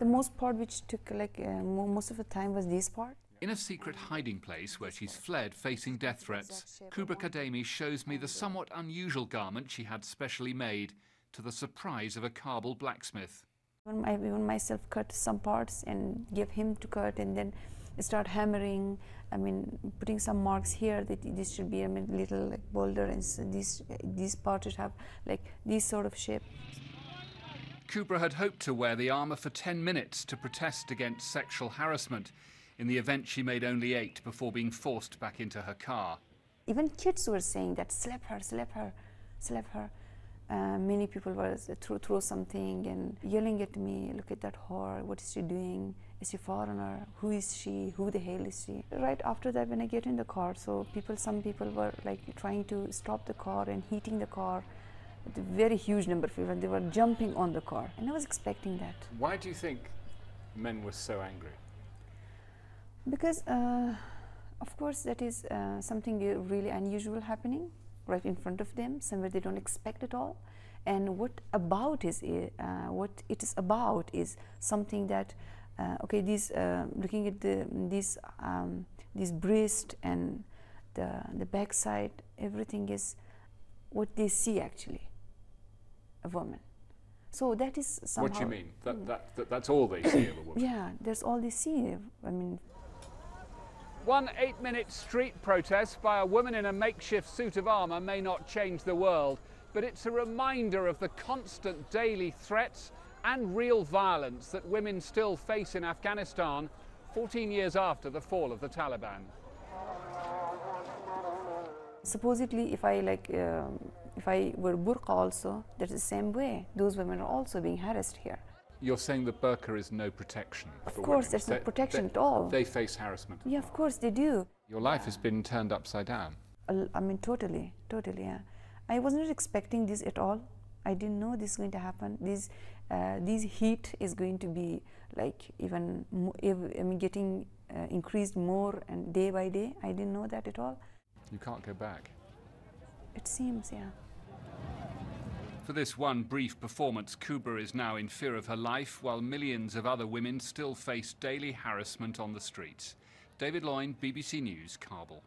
The most part which took like most of the time was this part. In a secret hiding place where she's fled facing death threats, Kubra Khademi shows me the somewhat unusual garment she had specially made, to the surprise of a Kabul blacksmith. When I even myself cut some parts and give him to cut, and then start hammering, I mean, putting some marks here that this should be a little like bolder, and so this part should have like this sort of shape. Kubra had hoped to wear the armour for 10 minutes to protest against sexual harassment. In the event, she made only 8 before being forced back into her car. Even kids were saying that, slap her, slap her, slap her. Many people were throw something and yelling at me, look at that whore, what is she doing? Is she foreigner? Who is she? Who the hell is she? Right after that, when I get in the car, so some people were like trying to stop the car and hitting the car. A very huge number of people, they were jumping on the car, and I was expecting that. Why do you think men were so angry? Because, of course, that is something really unusual happening right in front of them, somewhere they don't expect at all. And what it is about is something that, okay, this looking at this breast and the backside, everything is what they see actually, a woman. So that is somehow. What do you mean? That's all they see of a woman. Yeah, that's all they see. I mean. One 8-minute street protest by a woman in a makeshift suit of armour may not change the world, but it's a reminder of the constant daily threats and real violence that women still face in Afghanistan 14 years after the fall of the Taliban. Supposedly, if I were burqa also, that's the same way. Those women are also being harassed here. You're saying the burqa is no protection for women? Of course, there's no protection at all. They face harassment. Yeah, of course they do. Your life has been turned upside down. I mean, totally, totally, yeah. I was not expecting this at all. I didn't know this is going to happen. This heat is going to be like even getting increased more and day by day. I didn't know that at all. You can't go back. It seems, yeah. For this one brief performance, Kubra is now in fear of her life, while millions of other women still face daily harassment on the streets. David Loyne, BBC News, Kabul.